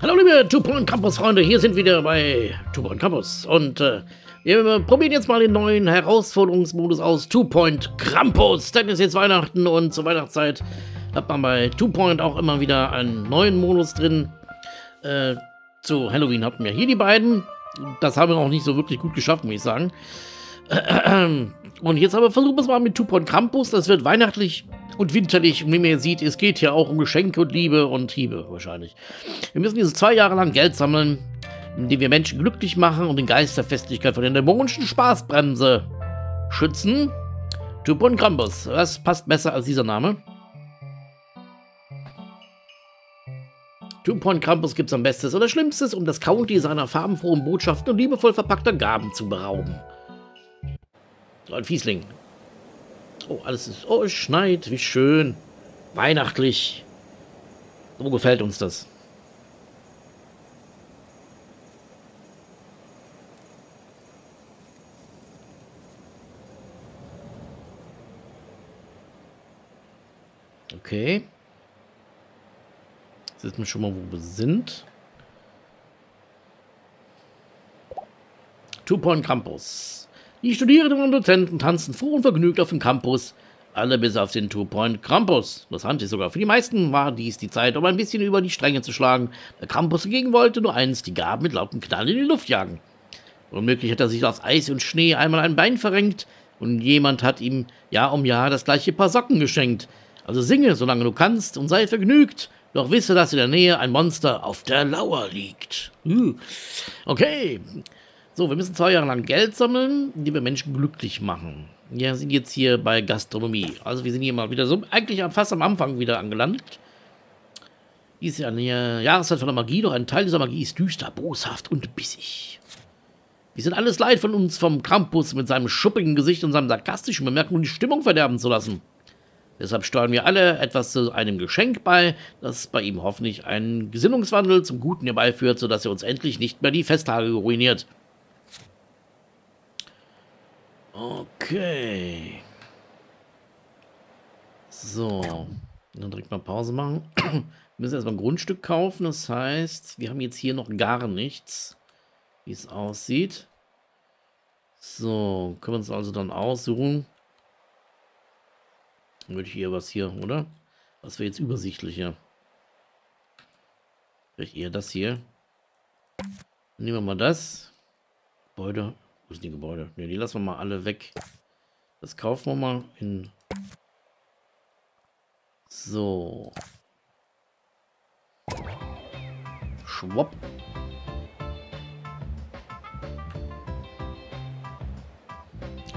Hallo liebe Two Point Campus Freunde, hier sind wir wieder bei Two Point Campus und wir probieren jetzt mal den neuen Herausforderungsmodus aus, Two Point Campus. Denn es ist jetzt Weihnachten und zur Weihnachtszeit hat man bei Two Point auch immer wieder einen neuen Modus drin. Zu Halloween hatten wir hier die beiden, das haben wir noch nicht so wirklich gut geschafft, muss ich sagen. Und jetzt aber versuchen wir es mal mit Two Point Campus, das wird weihnachtlich und winterlich. Und wie man sieht, es geht ja auch um Geschenke und Liebe und Hiebe wahrscheinlich. Wir müssen diese 2 Jahre lang Geld sammeln, indem wir Menschen glücklich machen und den Geist der Festigkeit von der dämonischen Spaßbremse schützen. Two Point Campus, das passt besser als dieser Name. Two Point Campus gibt es am Bestes oder Schlimmstes, um das County seiner farbenfrohen Botschaften und liebevoll verpackter Gaben zu berauben. So ein Fiesling. Oh, alles ist... Oh, es schneit, wie schön. Weihnachtlich. So gefällt uns das. Okay. Jetzt wissen wir schon mal, wo wir sind. Two Point Campus. Die Studierenden und Dozenten tanzen froh und vergnügt auf dem Campus, alle bis auf den Two Point Campus. Interessant ist sogar, für die meisten war dies die Zeit, um ein bisschen über die Stränge zu schlagen. Der Campus hingegen wollte nur eins, die Gaben mit lautem Knall in die Luft jagen. Unmöglich hat er sich aus Eis und Schnee einmal ein Bein verrenkt und jemand hat ihm Jahr um Jahr das gleiche Paar Socken geschenkt. Also singe, solange du kannst und sei vergnügt, doch wisse, dass in der Nähe ein Monster auf der Lauer liegt. Okay. So, wir müssen 2 Jahre lang Geld sammeln, die wir Menschen glücklich machen. Wir sind jetzt hier bei Gastronomie. Also wir sind hier mal wieder so, eigentlich fast am Anfang wieder angelandet. Dies ist ja eine Jahreszeit von der Magie, doch ein Teil dieser Magie ist düster, boshaft und bissig. Wir sind alles leid von uns, vom Campus mit seinem schuppigen Gesicht und seinen sarkastischen Bemerkungen die Stimmung verderben zu lassen. Deshalb steuern wir alle etwas zu einem Geschenk bei, das bei ihm hoffentlich einen Gesinnungswandel zum Guten herbeiführt, sodass er uns endlich nicht mehr die Festtage ruiniert. Okay. So. Dann direkt mal Pause machen. Wir müssen erstmal ein Grundstück kaufen. Das heißt, wir haben jetzt hier noch gar nichts, wie es aussieht. So. Können wir uns also dann aussuchen. Dann würde ich eher was hier, oder? Was wäre jetzt übersichtlicher? Vielleicht eher das hier. Nehmen wir mal das. Gebäude. Wo sind die Gebäude? Ne, die lassen wir mal alle weg. Das kaufen wir mal in... So. Schwupp.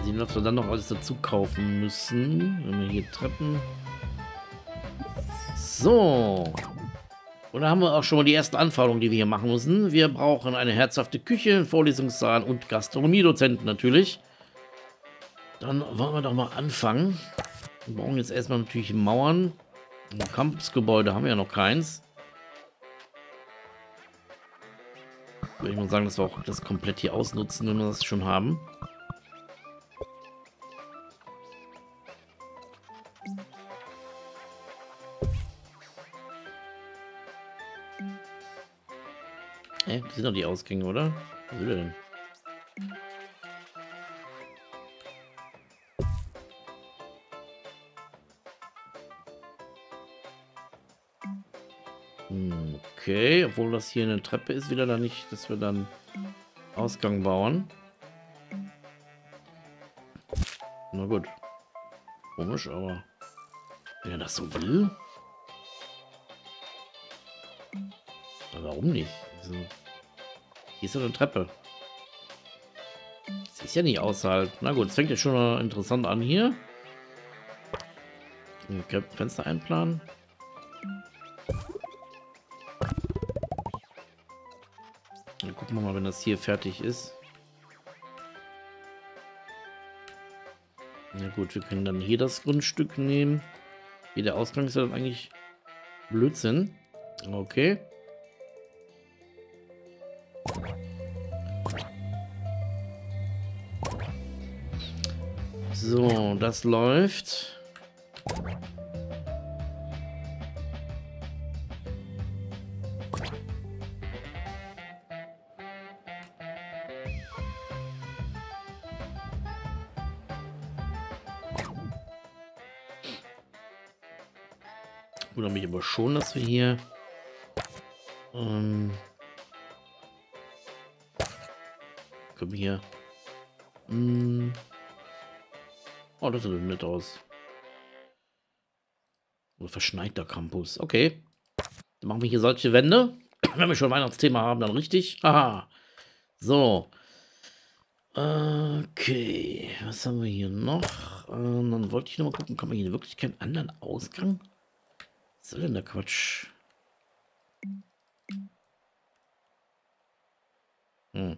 Sehen wir, ob wir dann noch alles dazu kaufen müssen. Wenn wir hier Treppen... So. Und da haben wir auch schon mal die ersten Anforderungen, die wir hier machen müssen. Wir brauchen eine herzhafte Küche, einen Vorlesungssaal und Gastronomiedozenten natürlich. Dann wollen wir doch mal anfangen. Wir brauchen jetzt erstmal natürlich Mauern. Ein Campusgebäude haben wir ja noch keins. Würde ich mal sagen, dass wir auch das komplett hier ausnutzen, wenn wir das schon haben. Das sind doch die Ausgänge, oder? Was will er denn? Okay, obwohl das hier eine Treppe ist, wieder da nicht, dass wir dann Ausgang bauen. Na gut. Komisch, aber wenn er das so will. Aber warum nicht? So. Hier ist so eine Treppe. Das ist ja nicht außerhalb. Na gut, es fängt ja schon mal interessant an hier. Okay, Fenster einplanen. Dann gucken wir mal, wenn das hier fertig ist. Na gut, wir können dann hier das Grundstück nehmen. Hier der Ausgang ist ja dann eigentlich Blödsinn. Okay. So, das läuft. Ich wundere mich aber schon, dass wir hier komm hier. Oh, das sieht nett aus. Oder verschneiter Campus. Okay. Dann machen wir hier solche Wände. Wenn wir schon ein Weihnachtsthema haben, dann richtig. Aha. So. Okay. Was haben wir hier noch? Dann wollte ich nochmal gucken, kann man hier wirklich keinen anderen Ausgang? Was soll denn der Quatsch? Hm.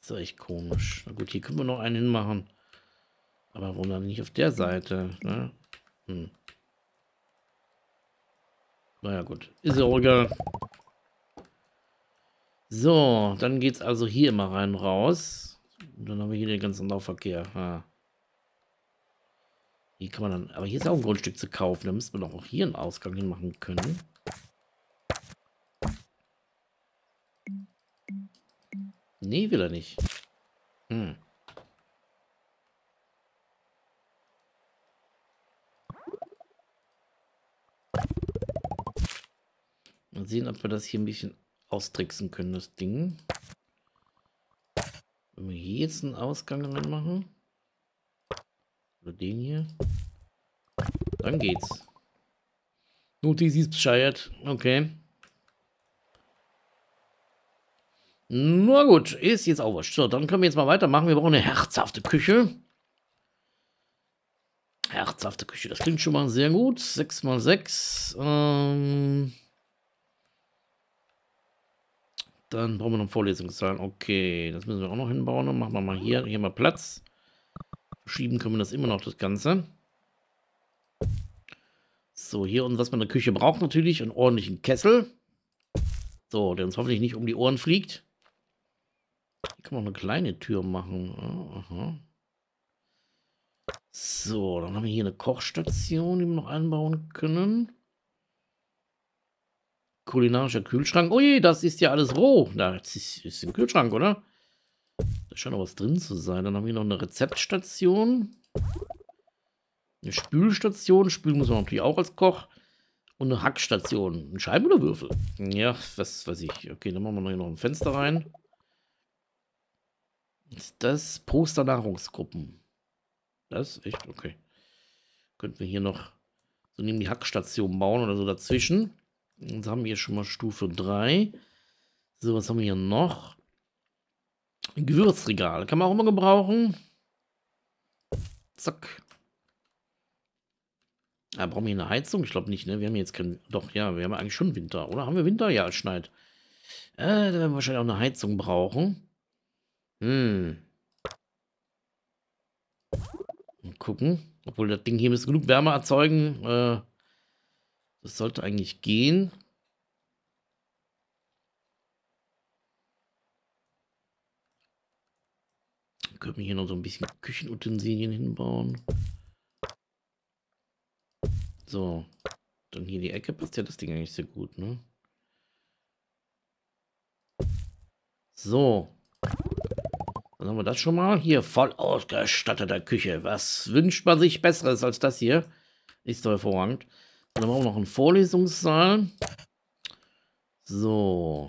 Das ist echt komisch. Na gut, hier können wir noch einen hinmachen. Aber warum dann nicht auf der Seite? Ne? Hm. Naja gut, ist ja auch egal. So, dann geht es also hier immer rein raus. Und dann haben wir hier den ganzen Laufverkehr. Ha. Hier kann man dann, aber hier ist auch ein Grundstück zu kaufen. Da müsste man doch auch hier einen Ausgang hin machen können. Nee, will er nicht. Hm. Mal sehen, ob wir das hier ein bisschen austricksen können, das Ding. Wenn wir hier jetzt einen Ausgang reinmachen. Oder den hier. Dann geht's. Nur die ist bescheuert. Okay. Na gut, ist jetzt auch was. So, dann können wir jetzt mal weitermachen. Wir brauchen eine herzhafte Küche. Herzhafte Küche, das klingt schon mal sehr gut. 6x6. Dann brauchen wir noch einen Vorlesungssaal. Okay, das müssen wir auch noch hinbauen. Dann machen wir mal hier mal Platz. Schieben können wir das immer noch, das Ganze. So, hier und was man in der Küche braucht natürlich, einen ordentlichen Kessel. So, der uns hoffentlich nicht um die Ohren fliegt. Hier kann man eine kleine Tür machen. Aha. So, dann haben wir hier eine Kochstation, die wir noch einbauen können. Kulinarischer Kühlschrank. Oh je, das ist ja alles roh. Da ist im Kühlschrank, oder? Da scheint noch was drin zu sein. Dann haben wir noch eine Rezeptstation. Eine Spülstation. Spülen muss man natürlich auch als Koch. Und eine Hackstation. Ein Scheiben oder Würfel? Ja, was weiß ich. Okay, dann machen wir hier noch ein Fenster rein. Ist das Poster Nahrungsgruppen? Das? Echt? Okay. Könnten wir hier noch so neben die Hackstation bauen oder so dazwischen. Jetzt haben wir hier schon mal Stufe 3. So, was haben wir hier noch? Ein Gewürzregal. Kann man auch immer gebrauchen. Zack. Ja, brauchen wir hier eine Heizung? Ich glaube nicht, ne? Wir haben jetzt keinen... Doch, ja, wir haben eigentlich schon Winter, oder? Haben wir Winter? Ja, es schneit. Da werden wir wahrscheinlich auch eine Heizung brauchen. Hm. Mal gucken. Obwohl, das Ding hier müsste genug Wärme erzeugen. Das sollte eigentlich gehen. Dann können wir hier noch so ein bisschen Küchenutensilien hinbauen. So, dann hier die Ecke passt ja das Ding eigentlich sehr gut, ne? So, dann haben wir das schon mal. Hier, voll ausgestatteter Küche. Was wünscht man sich Besseres als das hier? Ist doch hervorragend. Dann haben wir auch noch einen Vorlesungssaal. So.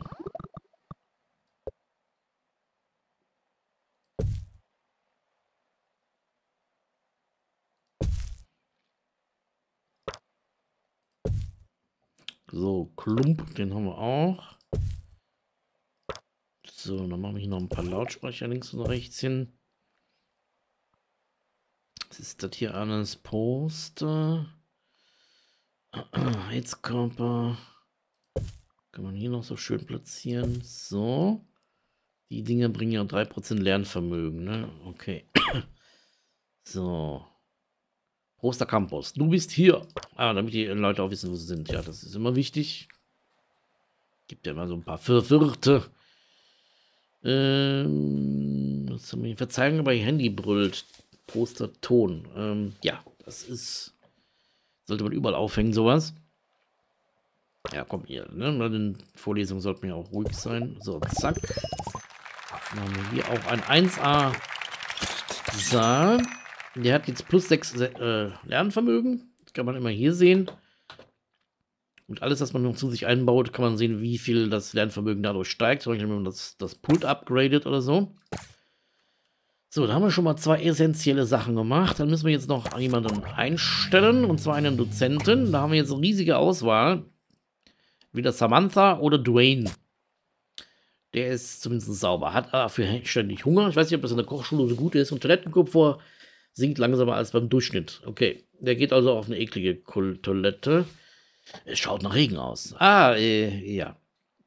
So, Klump, den haben wir auch. So, dann machen wir hier noch ein paar Lautsprecher links und rechts hin. Was ist das hier alles? Poster. Heizkörper. Kann man hier noch so schön platzieren. So. Die Dinger bringen ja 3% Lernvermögen, ne? Okay. So. Poster Campus, du bist hier. Ah, damit die Leute auch wissen, wo sie sind. Ja, das ist immer wichtig. Gibt ja immer so ein paar Verwirrte. Was haben wir hier? Verzeihung, aber ihr Handy brüllt. Poster Ton. Ja, das ist... Sollte man überall aufhängen, sowas. Ja, komm hier. Ne? Bei den Vorlesungen sollten wir auch ruhig sein. So, zack. Dann haben wir hier auch ein 1A-Saal. Der hat jetzt plus 6 Lernvermögen. Das kann man immer hier sehen. Und alles, was man noch zu sich einbaut, kann man sehen, wie viel das Lernvermögen dadurch steigt. Zum Beispiel, wenn man das Pult upgradet oder so. So, da haben wir schon mal zwei essentielle Sachen gemacht. Dann müssen wir jetzt noch jemanden einstellen, und zwar einen Dozenten. Da haben wir jetzt eine riesige Auswahl. Wieder Samantha oder Dwayne. Der ist zumindest sauber, hat dafür ständig Hunger. Ich weiß nicht, ob das in der Kochschule so gut ist. Und Toilettenkomfort sinkt langsamer als beim Durchschnitt. Okay, der geht also auf eine eklige Toilette. Es schaut nach Regen aus. Ja.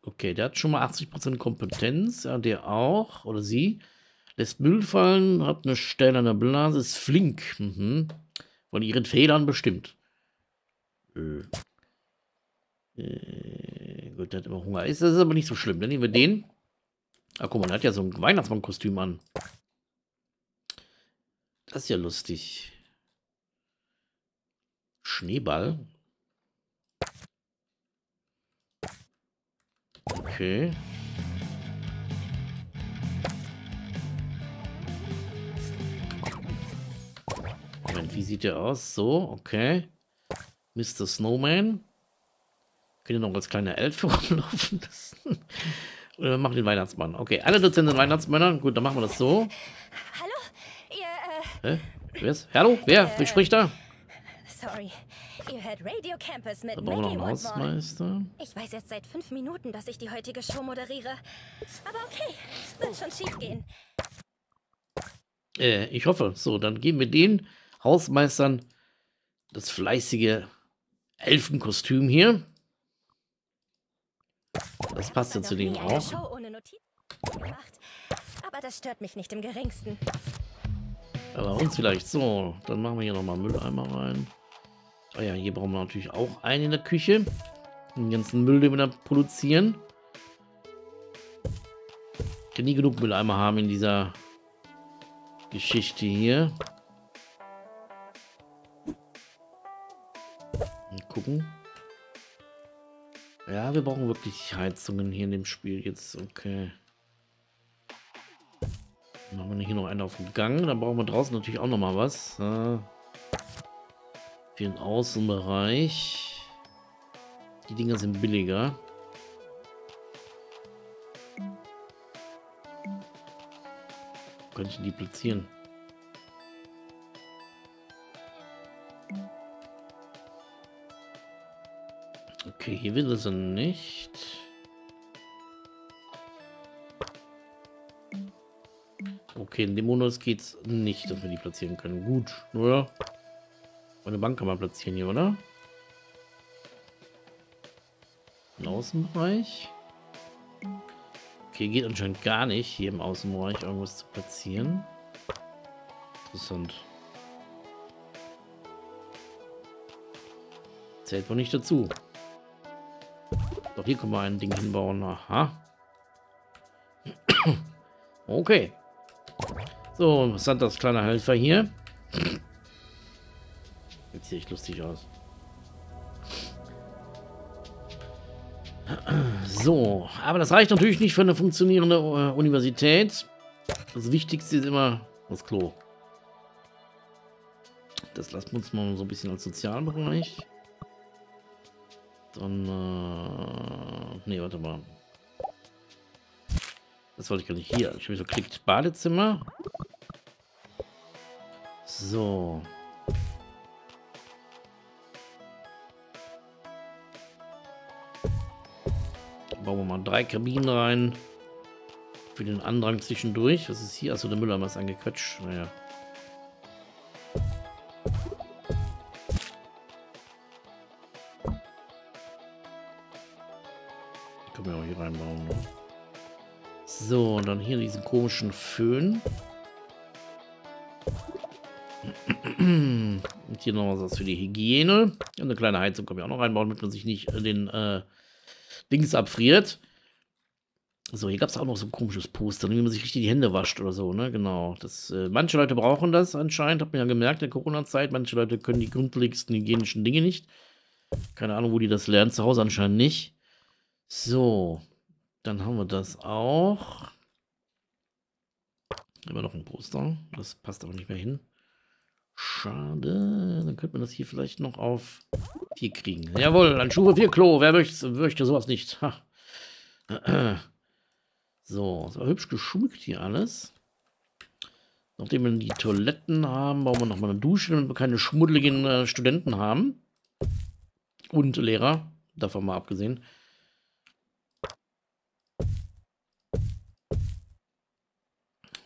Okay, der hat schon mal 80% Kompetenz. Ja, der auch. Oder sie. Lässt Müll fallen, hat eine stählerne Blase, ist flink. Mhm. Von ihren Fehlern bestimmt. Gut, der hat immer Hunger. Das ist aber nicht so schlimm. Dann nehmen wir den. Ah, guck mal, der hat ja so ein Weihnachtsmannkostüm an. Das ist ja lustig. Schneeball. Okay. Moment, wie sieht der aus? So, okay. Mr. Snowman. Könnt ihr noch als kleiner Elf rumlaufen lassen? Oder wir machen den Weihnachtsmann. Okay, alle Dozenten sind Weihnachtsmänner. Gut, dann machen wir das so. Hallo? Ihr, Hä? Wer ist? Hallo? Wer? Wer spricht da? Sorry. Ihr hört Radio Campus mit Mickey Wood. Ich weiß erst seit 5 Minuten, dass ich die heutige Show moderiere. Aber okay, wird schon schief gehen. Ich hoffe. So, dann geben wir den Hausmeistern das fleißige Elfenkostüm hier. Das passt ja zu denen auch. Aber das stört mich nicht im geringsten. Aber uns vielleicht. So, dann machen wir hier nochmal Mülleimer rein. Oh ja, hier brauchen wir natürlich auch einen in der Küche. Den ganzen Müll, den wir da produzieren. Ich kann nie genug Mülleimer haben in dieser Geschichte hier. Mal gucken. Ja, wir brauchen wirklich Heizungen hier in dem Spiel jetzt. Okay. Dann machen wir hier noch einen auf den Gang. Dann brauchen wir draußen natürlich auch nochmal was. Für den Außenbereich. Die Dinger sind billiger. Wo kann ich die platzieren? Okay, hier will es nicht. Okay, in dem Modus geht es nicht, dass wir die platzieren können. Gut, oder? Eine Bank kann man platzieren hier, oder? Im Außenbereich. Okay, geht anscheinend gar nicht, hier im Außenbereich irgendwas zu platzieren. Interessant. Zählt wohl nicht dazu. Doch, hier können wir ein Ding hinbauen. Aha. Okay. So, was hat das kleine Helfer hier? Jetzt sieht echt lustig aus. So, aber das reicht natürlich nicht für eine funktionierende Universität. Das Wichtigste ist immer das Klo. Das lassen wir uns mal so ein bisschen als Sozialbereich. Dann, nee, warte mal. Das wollte ich gar nicht hier. Ich habe so geklickt. Badezimmer. So. Bauen wir mal 3 Kabinen rein. Für den Andrang zwischendurch. Was ist hier? Achso, der Müller ist angequetscht. Naja. Können wir auch hier reinbauen. So, und dann hier diesen komischen Föhn. Und hier noch was für die Hygiene. Und eine kleine Heizung können wir auch noch reinbauen, damit man sich nicht den Dings abfriert. So, hier gab es auch noch so ein komisches Poster, wie man sich richtig die Hände wascht oder so, ne? Genau. Das, manche Leute brauchen das anscheinend, hab mir ja gemerkt in der Corona-Zeit. Manche Leute können die grundlegendsten hygienischen Dinge nicht. Keine Ahnung, wo die das lernen. Zu Hause anscheinend nicht. So, dann haben wir das auch. Immer noch ein Poster. Das passt aber nicht mehr hin. Schade. Dann könnte man das hier vielleicht noch auf 4 kriegen. Jawohl, an Stufe 4 Klo. Wer möchte sowas nicht? Ha. So, ist aber hübsch geschmückt hier alles. Nachdem wir die Toiletten haben, bauen wir nochmal eine Dusche, damit wir keine schmuddeligen Studenten haben. Und Lehrer, davon mal abgesehen.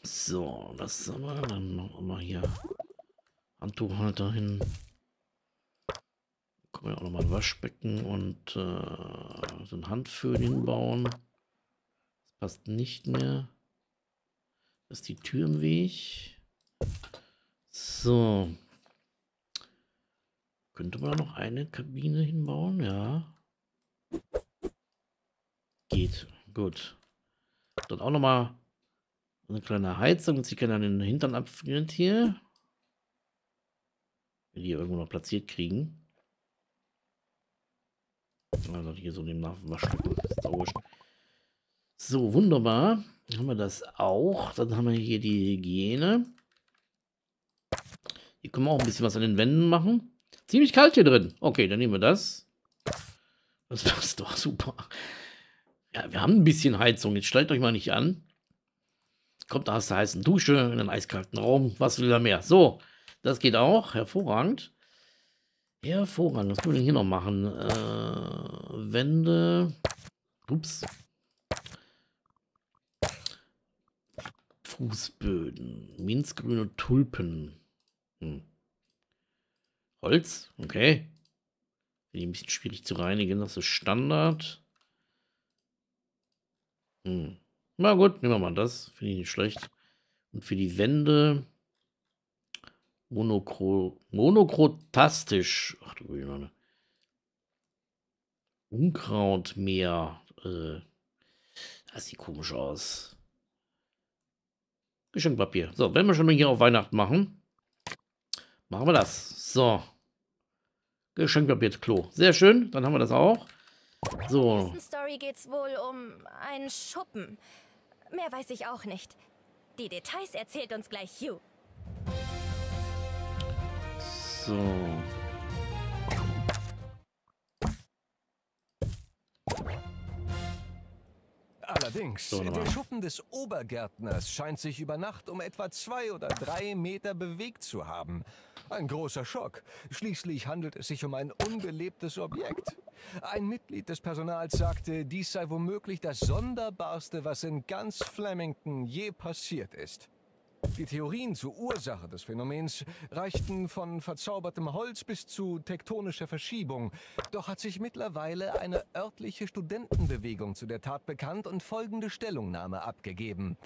So, das haben wir dann noch mal hier. Handtuchhalter hin. Können wir auch nochmal ein Waschbecken und so ein Handföhn hinbauen. Das passt nicht mehr. Das ist die Tür im Weg. So. Könnte man noch eine Kabine hinbauen? Ja. Geht. Gut. Dann auch nochmal eine kleine Heizung, damit sie keiner an den Hintern abfriert hier. Wenn die irgendwo noch platziert kriegen. Also hier so neben Waschbecken. So, wunderbar. Haben wir das auch. Dann haben wir hier die Hygiene. Hier können wir auch ein bisschen was an den Wänden machen. Ziemlich kalt hier drin. Okay, dann nehmen wir das. Das passt doch super. Ja, wir haben ein bisschen Heizung. Jetzt stellt euch mal nicht an. Kommt aus der heißen Dusche in einen eiskalten Raum. Was will da mehr? So, das geht auch. Hervorragend. Hervorragend. Was können wir denn hier noch machen? Wände. Ups. Fußböden, minzgrüne Tulpen. Holz, okay. Finde ich ein bisschen schwierig zu reinigen, das ist Standard. Na gut, nehmen wir mal das. Finde ich nicht schlecht. Und für die Wände monochrotastisch. Ach du Güte. Unkrautmeer. Das sieht komisch aus. Geschenkpapier. So, wenn wir schon mal hier auf Weihnachten machen, machen wir das. So. Geschenkpapier Klo. Sehr schön, dann haben wir das auch. So. In der nächsten Story geht's wohl um einen Schuppen. Mehr weiß ich auch nicht. Die Details erzählt uns gleich Hugh. So. Allerdings, der Schuppen des Obergärtners scheint sich über Nacht um etwa 2 oder 3 Meter bewegt zu haben. Ein großer Schock. Schließlich handelt es sich um ein unbelebtes Objekt. Ein Mitglied des Personals sagte, dies sei womöglich das Sonderbarste, was in ganz Flemington je passiert ist. Die Theorien zur Ursache des Phänomens reichten von verzaubertem Holz bis zu tektonischer Verschiebung. Doch hat sich mittlerweile eine örtliche Studentenbewegung zu der Tat bekannt und folgende Stellungnahme abgegeben.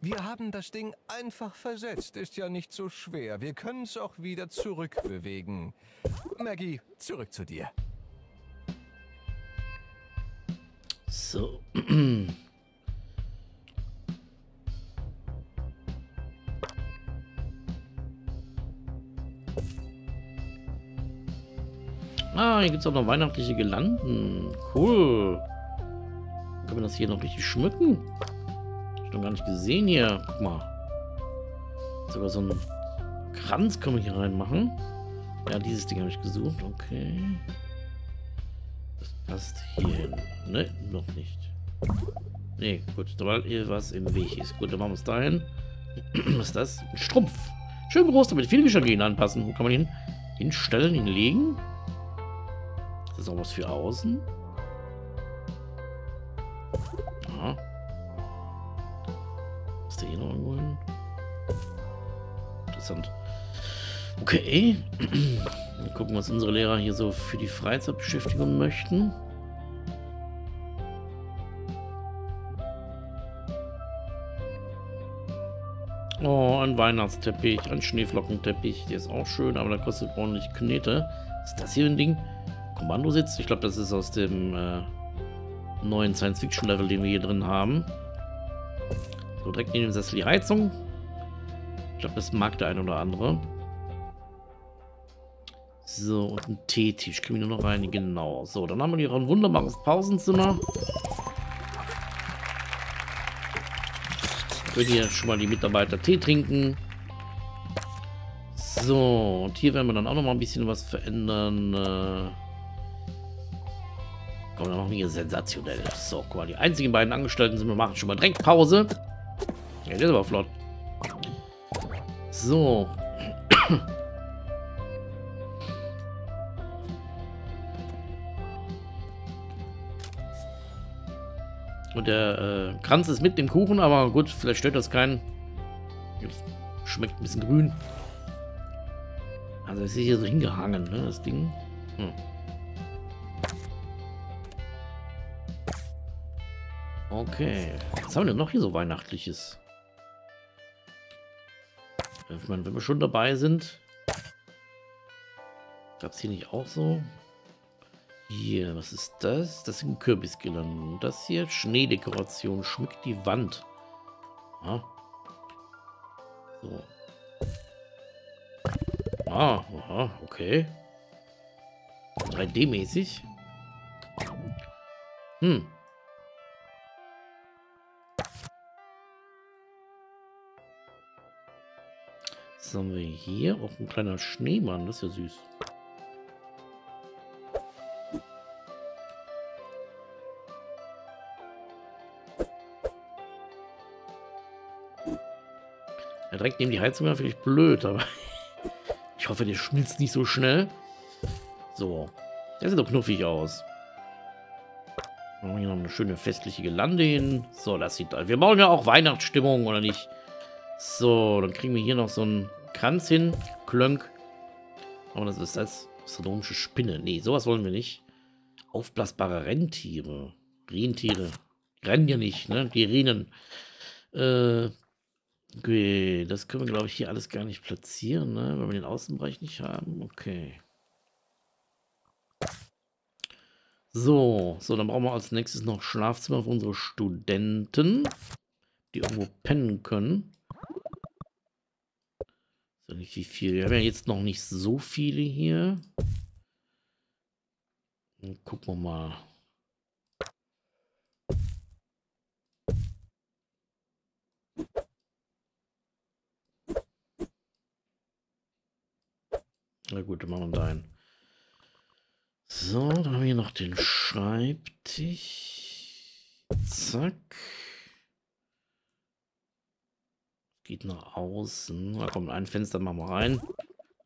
Wir haben das Ding einfach versetzt, ist ja nicht so schwer. Wir können es auch wieder zurückbewegen. Maggie, zurück zu dir. So. Ah, hier gibt es auch noch weihnachtliche Girlanden. Cool. Können wir das hier noch richtig schmücken? Hab ich noch gar nicht gesehen hier. Guck mal. Sogar so einen Kranz können wir hier reinmachen. Ja, dieses Ding habe ich gesucht. Okay. Das passt hier. Ne, noch nicht. Ne, gut. Weil hier was im Weg ist. Gut, dann machen wir es dahin. Was ist das? Ein Strumpf. Schön groß, damit viele Bücher gehen anpassen. Wo kann man ihn hinstellen, hinlegen? Ist auch was für außen. Aha. Ist der hier noch irgendwo hin? Interessant. Okay. Dann gucken, was unsere Lehrer hier so für die Freizeitbeschäftigung möchten. Oh, ein Weihnachtsteppich, ein Schneeflockenteppich. Der ist auch schön, aber der kostet ordentlich Knete. Ist das hier ein Ding? Kommandositz. Ich glaube, das ist aus dem neuen Science-Fiction-Level, den wir hier drin haben. So, direkt neben dem Sessel die Heizung. Ich glaube, das mag der ein oder andere. So, und ein Teetisch. Können wir nur noch rein? Genau. So, dann haben wir hier ein wunderbares Pausenzimmer. Können hier schon mal die Mitarbeiter Tee trinken. So, und hier werden wir dann auch noch mal ein bisschen was verändern. Komm, dann machen wir hier sensationell. So, guck mal, die einzigen beiden Angestellten sind, wir machen schon mal direkt Pause. Ja, das ist aber flott. So. Und der Kranz ist mit dem Kuchen, aber gut, vielleicht stört das keinen. Schmeckt ein bisschen grün. Also es ist hier so hingehangen, ne, das Ding. Hm. Okay. Was haben wir denn noch hier so Weihnachtliches? Ich meine, wenn wir schon dabei sind. Gab es hier nicht auch so? Hier, was ist das? Das sind Kürbisgirlanden. Und das hier, Schneedekoration, schmückt die Wand. Ja. So. Ah, aha, okay. 3D-mäßig. Hm. Was haben wir hier? Auch ein kleiner Schneemann, das ist ja süß. Ja, direkt neben die Heizung wäre vielleicht blöd, aber ich hoffe, der schmilzt nicht so schnell. So, der sieht doch knuffig aus. Machen wir hier noch eine schöne festliche Gelande hin. So, das sieht... Wir bauen ja auch Weihnachtsstimmung, oder nicht? So, dann kriegen wir hier noch so einen Kranz hin. Klönk. Aber das ist das. Astronomische Spinne. Nee, sowas wollen wir nicht. Aufblasbare Rentiere. Rentiere. Rennen ja nicht, ne? Die rennen. Okay, das können wir, glaube ich, hier alles gar nicht platzieren, ne? Weil wir den Außenbereich nicht haben. Okay. So, dann brauchen wir als nächstes noch Schlafzimmer für unsere Studenten, die irgendwo pennen können. So, nicht wie viel. Wir haben ja jetzt noch nicht so viele hier. Dann gucken wir mal. Na gut, dann machen wir einen. So, dann haben wir hier noch den Schreibtisch. Zack. Geht nach außen. Da kommt ein Fenster, machen wir rein.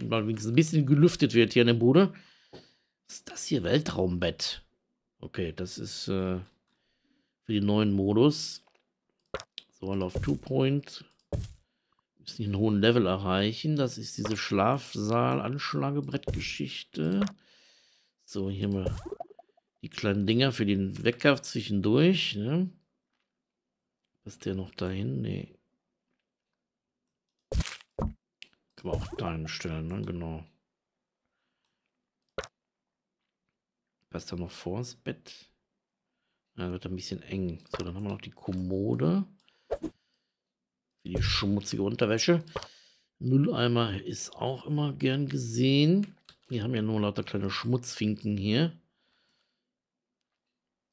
Und mal wenigstens ein bisschen gelüftet wird hier in der Bude. Was ist das hier? Weltraumbett. Okay, das ist für den neuen Modus. So, läuft Two Point. Müssen nicht einen hohen Level erreichen. Das ist diese Schlafsaal-Anschlagebrettgeschichte. So, hier mal die kleinen Dinger für den Wecker zwischendurch. Ne? Ist der noch dahin? Nee. Kann man auch dahin stellen, ne? Genau. Passt da noch vors Bett? Ja, wird ein bisschen eng. So, dann haben wir noch die Kommode. Die schmutzige Unterwäsche. Mülleimer ist auch immer gern gesehen. Wir haben ja nur lauter kleine Schmutzfinken hier.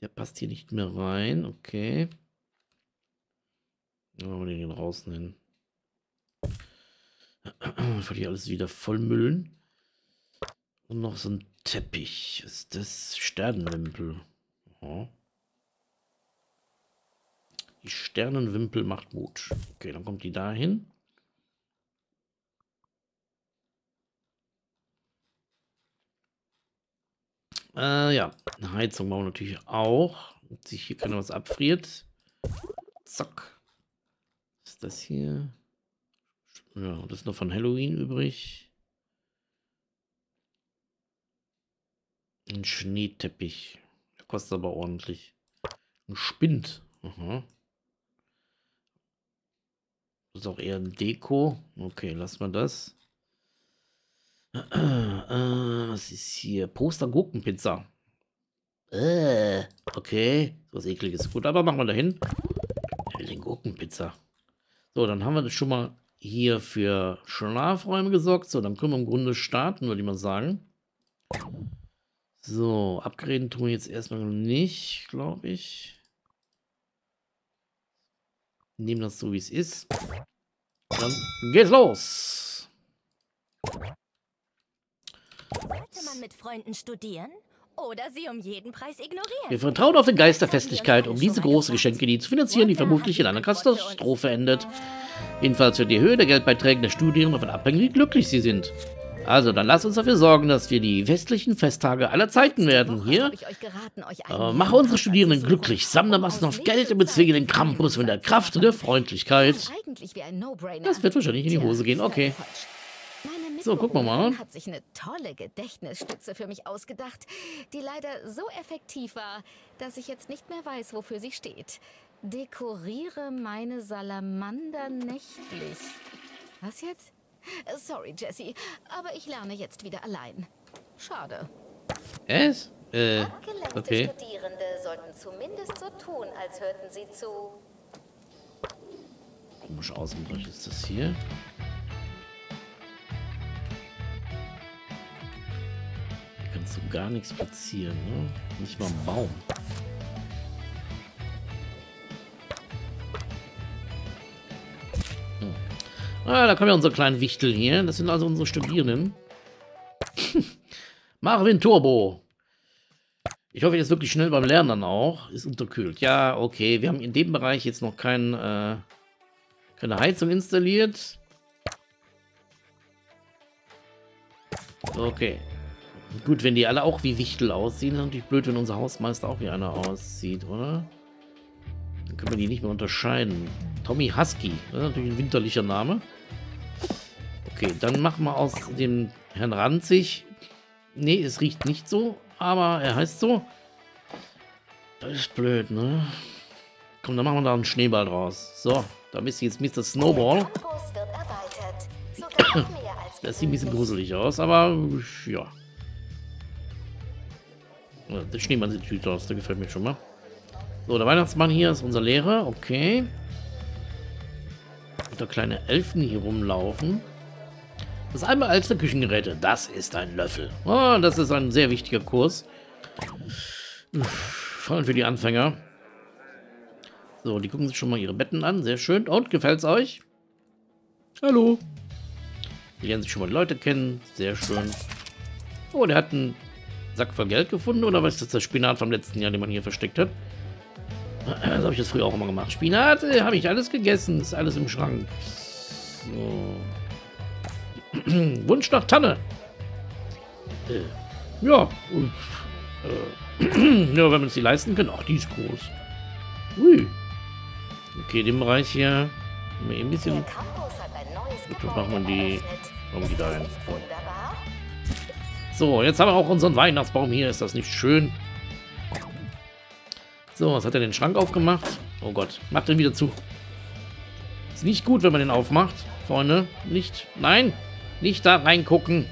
Der passt hier nicht mehr rein. Okay. Dann machen wir den draußen hin. Ich will hier alles wieder vollmüllen. Und noch so ein Teppich. Ist das Sternenwimpel? Ja. Die Sternenwimpel macht Mut. Okay, dann kommt die da hin. Ja, eine Heizung brauchen wir natürlich auch. Damit sich hier keiner was abfriert. Zack. Was ist das hier? Ja, das ist noch von Halloween übrig. Ein Schneeteppich. Der kostet aber ordentlich. Ein Spind. Aha. Das ist auch eher ein Deko. Okay, lassen wir das. Was ist hier? Poster Gurkenpizza. Okay. Was Ekliges. Gut, aber machen wir dahin. Ich will den Gurkenpizza. So, dann haben wir das schon mal hier für Schlafräume gesorgt. So, dann können wir im Grunde starten, würde ich mal sagen. So, upgraden tun wir jetzt erstmal nicht, glaube ich. Nehmen das so, wie es ist. Dann geht's los. Sollte man mit Freunden studieren oder sie um jeden Preis ignorieren? Wir vertrauen auf den Geist der Festlichkeit, um diese große Geschenkidee zu finanzieren, die vermutlich in einer Katastrophe endet. Jedenfalls wird die Höhe der Geldbeiträge der Studierenden davon abhängig, wie glücklich sie sind. Also, dann lasst uns dafür sorgen, dass wir die festlichen Festtage aller Zeiten werden. Hier, mache unsere Studierenden glücklich, sammle Massen auf Geld und bezwinge den Campus mit der Kraft und der Freundlichkeit. Das wird wahrscheinlich in die Hose gehen, okay. So, gucken wir mal. Hat sich eine tolle Gedächtnisstütze für mich ausgedacht, die leider so effektiv war, dass ich jetzt nicht mehr weiß, wofür sie steht. Dekoriere meine Salamander nächtlich. Was jetzt? Sorry, Jessie, aber ich lerne jetzt wieder allein. Schade. Es? Abgelenkte okay. Studierende sollten zumindest so tun, als hörten sie zu. Komisch ausgedrückt ist das hier. Kannst du gar nichts platzieren, ne? Nicht mal einen Baum. Hm. Ah, da kommen ja unsere kleinen Wichtel hier. Das sind also unsere Studierenden. Marvin Turbo. Ich hoffe, er ist wirklich schnell beim Lernen dann auch. Ist unterkühlt. Ja, okay. Wir haben in dem Bereich jetzt noch keine Heizung installiert. Okay. Gut, wenn die alle auch wie Wichtel aussehen, ist natürlich blöd, wenn unser Hausmeister auch wie einer aussieht, oder? Dann können wir die nicht mehr unterscheiden. Tommy Husky, das ist natürlich ein winterlicher Name. Okay, dann machen wir aus dem Herrn Ranzig. Nee, es riecht nicht so, aber er heißt so. Das ist blöd, ne? Komm, dann machen wir da einen Schneeball draus. So, da ist jetzt Mr. Snowball. Das sieht ein bisschen gruselig aus, aber ja. Der Schneemann sieht süß aus, der gefällt mir schon mal. So, der Weihnachtsmann hier ist unser Lehrer, okay. Und da kleine Elfen hier rumlaufen. Das einmal als der Küchengeräte, das ist ein Löffel. Oh, das ist ein sehr wichtiger Kurs. Vor allem für die Anfänger. So, die gucken sich schon mal ihre Betten an, sehr schön. Und, gefällt's euch? Hallo. Die lernen sich schon mal die Leute kennen, sehr schön. Oh, der hat einen Sack voll Geld gefunden, oder was ist das, der Spinat vom letzten Jahr, den man hier versteckt hat? Das habe ich das früher auch immer gemacht. Spinat habe ich alles gegessen, ist alles im Schrank. So. Wunsch nach Tanne. Ja. Ja, wenn wir uns die leisten können. Ach, die ist groß. Ui. Okay, den Bereich hier haben wir ein bisschen. Gut, machen wir die. Machen wir die da hin. So, jetzt haben wir auch unseren Weihnachtsbaum hier. Ist das nicht schön? So, was hat er den Schrank aufgemacht? Oh Gott, macht den wieder zu. Ist nicht gut, wenn man den aufmacht, Freunde. Nicht, nein, nicht da reingucken.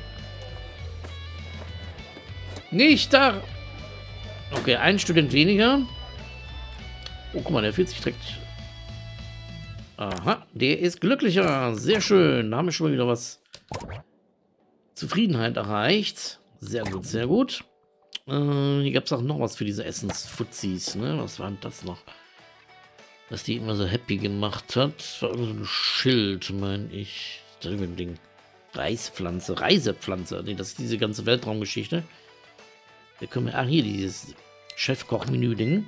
Nicht da. Okay, ein Student weniger. Oh, guck mal, der fühlt sich direkt. Aha, der ist glücklicher. Sehr schön, da haben wir schon mal wieder was. Zufriedenheit erreicht. Sehr gut, sehr gut. Hier gab es auch noch was für diese Essensfuzzis, ne? Was war denn das noch? Dass die immer so happy gemacht hat. War irgend so ein Schild, meine ich. Das ist ein Ding. Reispflanze, Reisepflanze. Ne, das ist diese ganze Weltraumgeschichte. Da können wir. Ah, hier dieses Chefkoch-Menü-Ding.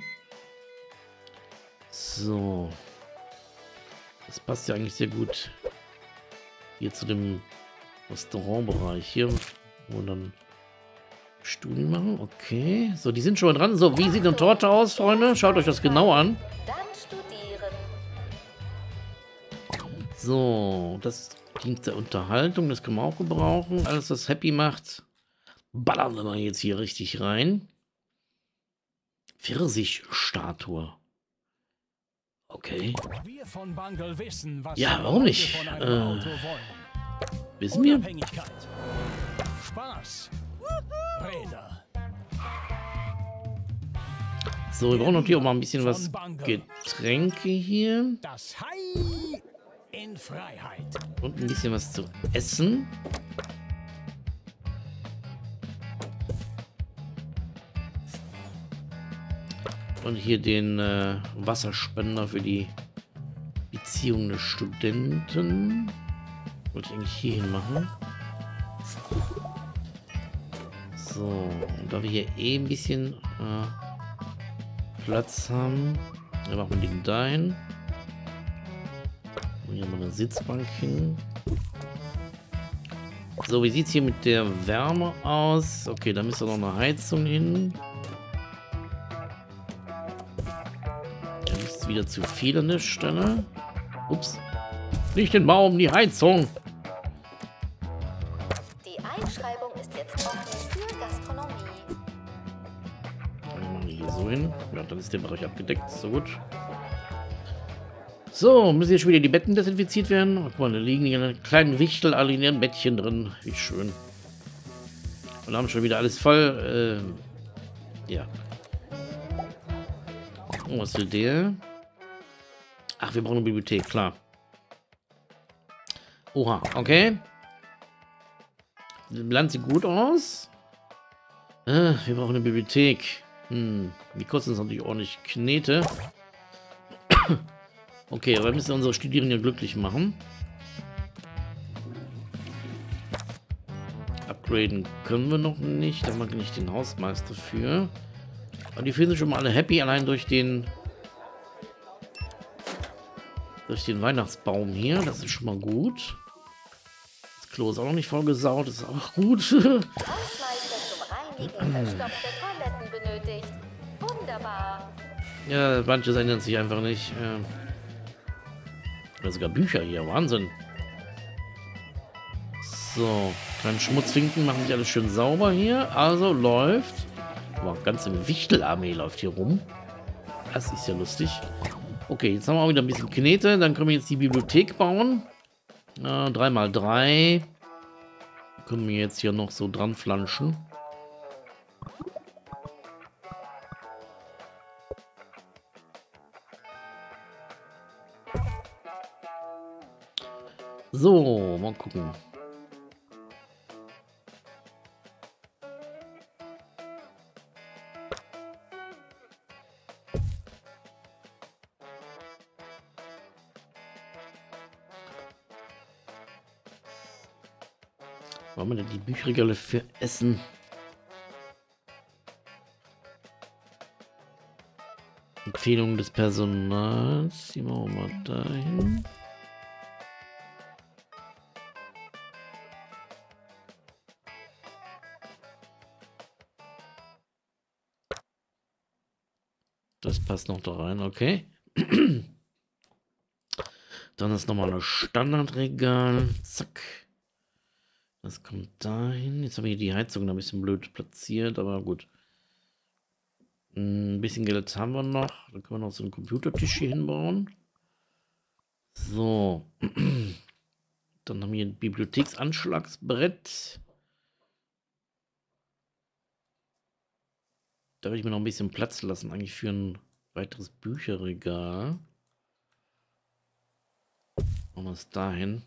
So. Das passt ja eigentlich sehr gut. Hier zu dem Restaurantbereich hier, wo wir dann Studien machen. Okay, so, die sind schon mal dran. So, wie sieht eine Torte aus, Freunde? Schaut euch das genau an. So, das dient der Unterhaltung, das können wir auch gebrauchen. Alles, was happy macht, ballern wir mal jetzt hier richtig rein. Pfirsichstatue. Okay. Ja, warum nicht? Wissen wir? So, wir brauchen natürlich auch mal ein bisschen was Getränke hier. Und ein bisschen was zu essen. Und hier den Wasserspender für die Beziehung der Studenten. Wollte ich eigentlich hier hin machen. So, und da wir hier eh ein bisschen Platz haben, dann machen wir den dahin. Und hier haben wir eine Sitzbank hin. So, wie sieht es hier mit der Wärme aus? Okay, da müsste noch eine Heizung hin. Da ist wieder zu viel an der Stelle. Ups. Nicht den Baum, die Heizung. Die Einschreibung ist jetzt offen für Gastronomie. Dann machen wir hier so hin. Ja, dann ist der Bereich abgedeckt. So gut. So, müssen hier schon wieder die Betten desinfiziert werden. Guck mal, da liegen hier einen kleinen Wichtel alle in ihren Bettchen drin. Wie schön. Und haben schon wieder alles voll. Ja. Oh, was will der? Ach, wir brauchen eine Bibliothek, klar. Oha, okay. Das Land sieht gut aus. Wir brauchen eine Bibliothek. Die kosten uns natürlich ordentlich Knete. Okay, aber wir müssen unsere Studierenden glücklich machen. Upgraden können wir noch nicht. Da mag ich den Hausmeister für. Aber die fühlen sich schon mal alle happy, allein durch den Weihnachtsbaum hier. Das ist schon mal gut. Das Klo ist auch noch nicht vollgesaut. Das ist auch gut. Hausmeister zum Reinigen verstopfte Toiletten benötigt. Wunderbar. Ja, manches ändert sich einfach nicht. Oder sogar Bücher hier, Wahnsinn. So, kleinen Schmutzfinken machen sich alles schön sauber hier. Also läuft. Boah, ganze Wichtelarmee läuft hier rum. Das ist ja lustig. Okay, jetzt haben wir auch wieder ein bisschen Knete. Dann können wir jetzt die Bibliothek bauen. 3x3. Können wir jetzt hier noch so dran flanschen. So, mal gucken. Wollen wir denn die Bücherregale für Essen? Empfehlungen des Personals. Die machen wir mal dahin. Das passt noch da rein, okay. Dann ist nochmal ein Standardregal. Zack. Das kommt dahin. Jetzt haben wir hier die Heizung da ein bisschen blöd platziert, aber gut. Ein bisschen Geld haben wir noch. Dann können wir noch so einen Computertisch hier hinbauen. So. Dann haben wir hier ein Bibliotheksanschlagsbrett. Da würde ich mir noch ein bisschen Platz lassen, eigentlich für ein weiteres Bücherregal. Machen wir es dahin.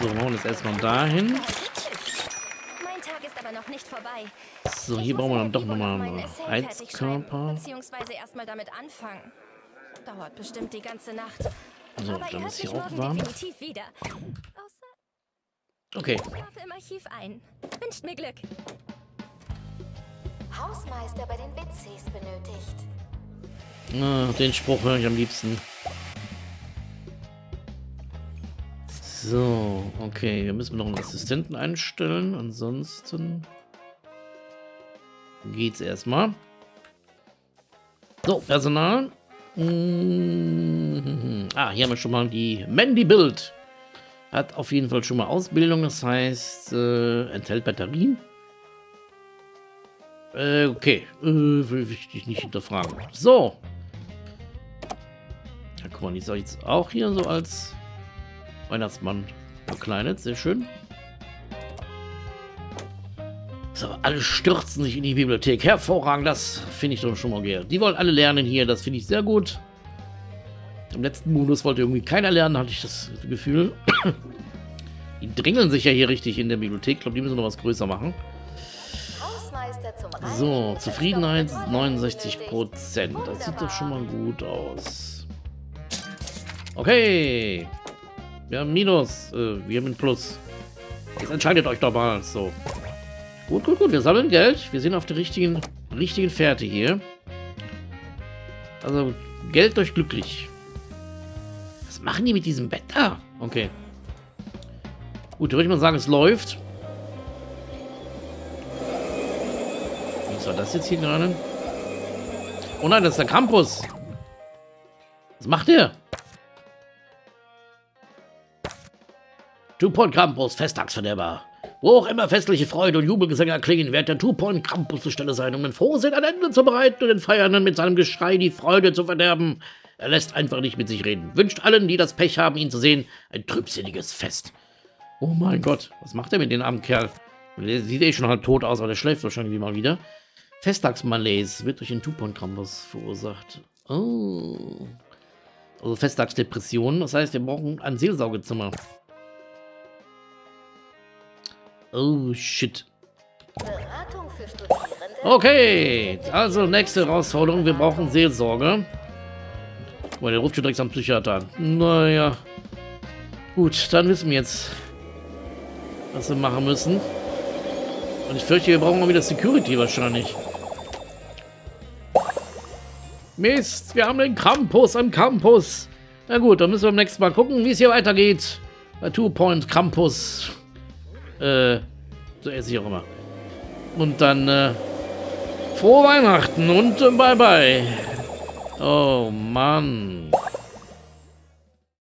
So, machen wir das erstmal dahin. Noch nicht vorbei. So, hier brauchen wir dann doch nochmal einen Heizkörper. Beziehungsweise erstmal damit anfangen. Dauert bestimmt die ganze Nacht. So, aber dann ist hier auch warm. Wieder. Okay. Ich schlafe im Archiv ein. Wünscht mir Glück. Hausmeister bei den WCs benötigt. Na, den Spruch höre ich am liebsten. So, okay, wir müssen noch einen Assistenten einstellen, ansonsten geht's erstmal. So, Personal. Ah, hier haben wir schon mal die Mandy Build. Hat auf jeden Fall schon mal Ausbildung, das heißt, enthält Batterien. Okay, will ich dich nicht hinterfragen. So. Ja, guck mal, die soll jetzt auch hier so als Weihnachtsmann verkleidet, sehr schön. So, alle stürzen sich in die Bibliothek. Hervorragend, das finde ich doch schon mal geil. Die wollen alle lernen hier, das finde ich sehr gut. Im letzten Modus wollte irgendwie keiner lernen, hatte ich das Gefühl. Die dringeln sich ja hier richtig in der Bibliothek. Ich glaube, die müssen noch was größer machen. So, Zufriedenheit 69%. Das sieht doch schon mal gut aus. Okay. Wir haben Minus. Wir haben ein Plus. Jetzt entscheidet euch doch mal. So. Gut, gut, gut. Wir sammeln Geld. Wir sind auf der richtigen Fährte hier. Also, Geld durch glücklich. Was machen die mit diesem Bett da? Okay. Gut, da würde ich mal sagen, es läuft. Was war das jetzt hier gerade? Oh nein, das ist der Campus. Was macht der? Two Point Campus, Festtagsverderber. Wo auch immer festliche Freude und Jubelgesänge erklingen, wird der Two Point Campus zur Stelle sein, um den Frohsinn ein Ende zu bereiten und den Feiernden mit seinem Geschrei die Freude zu verderben. Er lässt einfach nicht mit sich reden. Wünscht allen, die das Pech haben, ihn zu sehen, ein trübseliges Fest. Oh mein Gott, was macht er mit dem armen Kerl? Der sieht eh schon halb tot aus, aber der schläft wahrscheinlich mal wieder. Festtagsmalaise wird durch den Two Point Campus verursacht. Oh. Also Festtagsdepressionen, das heißt, wir brauchen ein Seelsorgezimmer. Oh shit. Okay, also nächste Herausforderung, wir brauchen Seelsorge. Oh, der ruft schon direkt am Psychiater an. Naja. Gut, dann wissen wir jetzt, was wir machen müssen. Und ich fürchte, wir brauchen mal wieder Security wahrscheinlich. Mist, wir haben den Campus am Campus. Na gut, dann müssen wir beim nächsten Mal gucken, wie es hier weitergeht. Bei Two Point Campus. So esse ich auch immer. Und dann, frohe Weihnachten und bye bye. Oh Mann.